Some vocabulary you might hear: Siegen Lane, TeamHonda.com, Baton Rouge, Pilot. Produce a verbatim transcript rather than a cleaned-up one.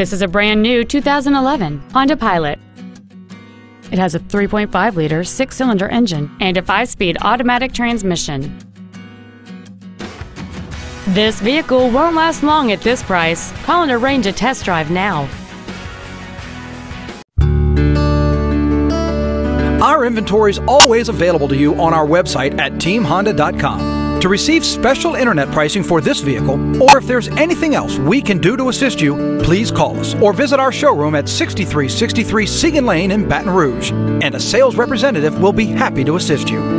This is a brand new two thousand eleven Honda Pilot. It has a three point five liter six-cylinder engine and a five-speed automatic transmission. This vehicle won't last long at this price. Call and arrange a test drive now. Our inventory is always available to you on our website at Team Honda dot com. To receive special internet pricing for this vehicle, or if there's anything else we can do to assist you, please call us or visit our showroom at sixty-three sixty-three Siegen Lane in Baton Rouge, and a sales representative will be happy to assist you.